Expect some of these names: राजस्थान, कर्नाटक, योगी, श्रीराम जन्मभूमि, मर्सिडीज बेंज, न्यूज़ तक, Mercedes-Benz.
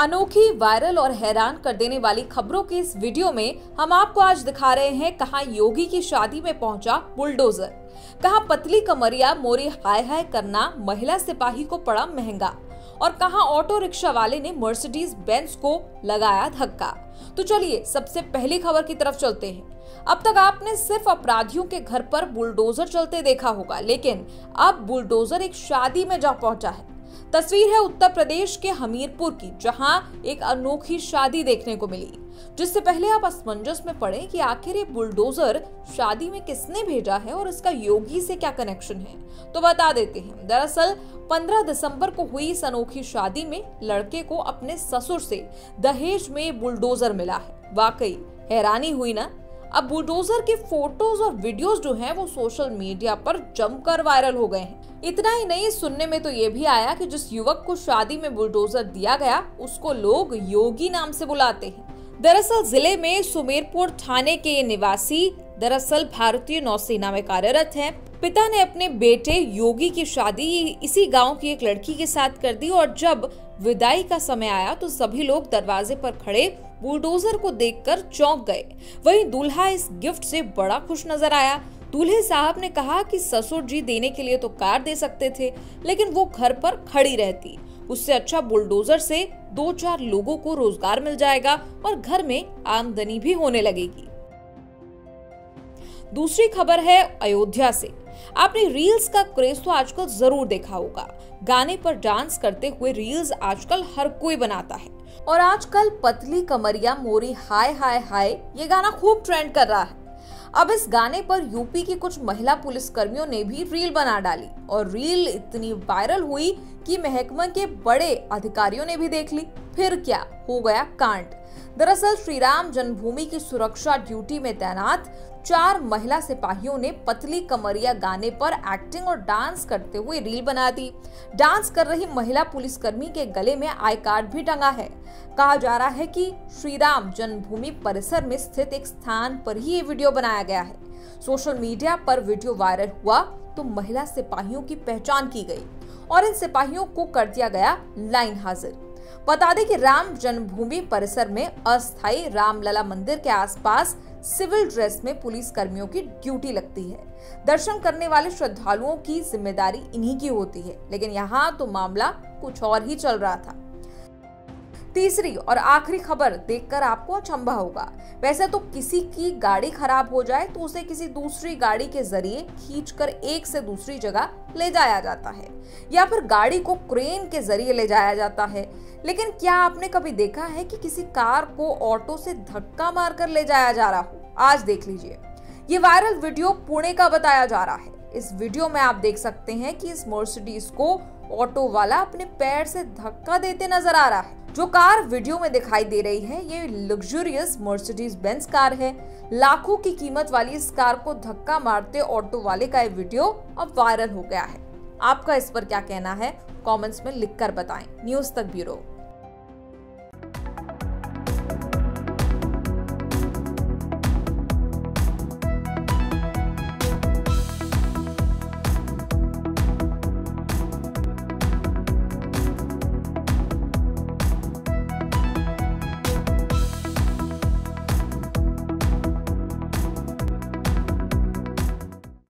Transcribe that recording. अनोखी, वायरल और हैरान कर देने वाली खबरों के इस वीडियो में हम आपको आज दिखा रहे हैं कहां योगी की शादी में पहुंचा बुलडोजर, कहां पतली कमरिया मोरी हाय हाय करना महिला सिपाही को पड़ा महंगा, और कहां ऑटो रिक्शा वाले ने मर्सिडीज बेंज को लगाया धक्का। तो चलिए सबसे पहली खबर की तरफ चलते हैं। अब तक आपने सिर्फ अपराधियों के घर पर बुलडोजर चलते देखा होगा, लेकिन अब बुलडोजर एक शादी में जा पहुंचा है। तस्वीर है उत्तर प्रदेश के हमीरपुर की, जहां एक अनोखी शादी देखने को मिली, जिससे पहले आप असमंजस में पड़े कि आखिर ये बुलडोजर शादी में किसने भेजा है और इसका योगी से क्या कनेक्शन है। तो बता देते हैं, दरअसल 15 दिसंबर को हुई इस अनोखी शादी में लड़के को अपने ससुर से दहेज में बुलडोजर मिला है। वाकई हैरानी हुई ना। अब बुलडोजर के फोटोज और वीडियोस जो हैं वो सोशल मीडिया पर जमकर वायरल हो गए हैं। इतना ही नहीं, सुनने में तो ये भी आया कि जिस युवक को शादी में बुलडोजर दिया गया उसको लोग योगी नाम से बुलाते हैं। दरअसल जिले में सुमेरपुर थाने के निवासी दरअसल भारतीय नौसेना में कार्यरत हैं। पिता ने अपने बेटे योगी की शादी इसी गाँव की एक लड़की के साथ कर दी, और जब विदाई का समय आया तो सभी लोग दरवाजे पर खड़े बुलडोजर को देखकर चौंक गए। वहीं दूल्हा इस गिफ्ट से बड़ा खुश नजर आया। दूल्हे साहब ने कहा कि ससुर जी देने के लिए तो कार दे सकते थे, लेकिन वो घर पर खड़ी रहती, उससे अच्छा बुलडोजर से 2-4 लोगों को रोजगार मिल जाएगा और घर में आमदनी भी होने लगेगी। दूसरी खबर है अयोध्या से। आपने रील्स का क्रेज तो आजकल जरूर देखा होगा। गाने पर डांस करते हुए रील्स आजकल हर कोई बनाता है, और आजकल पतली कमरिया मोरी हाय हाय हाय ये गाना खूब ट्रेंड कर रहा है। अब इस गाने पर यूपी की कुछ महिला पुलिसकर्मियों ने भी रील बना डाली, और रील इतनी वायरल हुई कि महकमा के बड़े अधिकारियों ने भी देख ली। फिर क्या हो गया कांड। दरअसल श्रीराम जन्मभूमि की सुरक्षा ड्यूटी में तैनात 4 महिला सिपाहियों ने पतली कमरिया गाने पर एक्टिंग और डांस करते हुए रील बना दी। डांस कर रही महिला पुलिसकर्मी के गले में आई कार्ड भी टंगा है। कहा जा रहा है कि श्रीराम जन्मभूमि परिसर में स्थित एक स्थान पर ही ये वीडियो बनाया गया है। सोशल मीडिया पर वीडियो वायरल हुआ तो महिला सिपाहियों की पहचान की गई, और इन सिपाहियों को कर दिया गया लाइन हाजिर। बता दें कि राम जन्मभूमि परिसर में अस्थायी रामलला मंदिर के आसपास सिविल ड्रेस में पुलिस कर्मियों की ड्यूटी लगती है। दर्शन करने वाले श्रद्धालुओं की जिम्मेदारी इन्हीं की होती है, लेकिन यहाँ तो मामला कुछ और ही चल रहा था। तीसरी और आखिरी खबर देखकर आपको अचंभा होगा। वैसे तो किसी की गाड़ी खराब हो जाए तो उसे किसी दूसरी गाड़ी के जरिए खींचकर एक से दूसरी जगह ले जाया जाता है, या फिर गाड़ी को क्रेन के जरिए ले जाया जाता है। लेकिन क्या आपने कभी देखा है कि किसी कार को ऑटो से धक्का मारकर ले जाया जा रहा हो? आज देख लीजिए। ये वायरल वीडियो पुणे का बताया जा रहा है। इस वीडियो में आप देख सकते हैं कि इस मर्सिडीज को ऑटो वाला अपने पैर से धक्का देते नजर आ रहा है। जो कार वीडियो में दिखाई दे रही है ये लग्जूरियस मर्सिडीज बेंज कार है। लाखों की कीमत वाली इस कार को धक्का मारते ऑटो वाले का ये वीडियो अब वायरल हो गया है। आपका इस पर क्या कहना है, कमेंट्स में लिखकर बताएं। न्यूज़ तक ब्यूरो।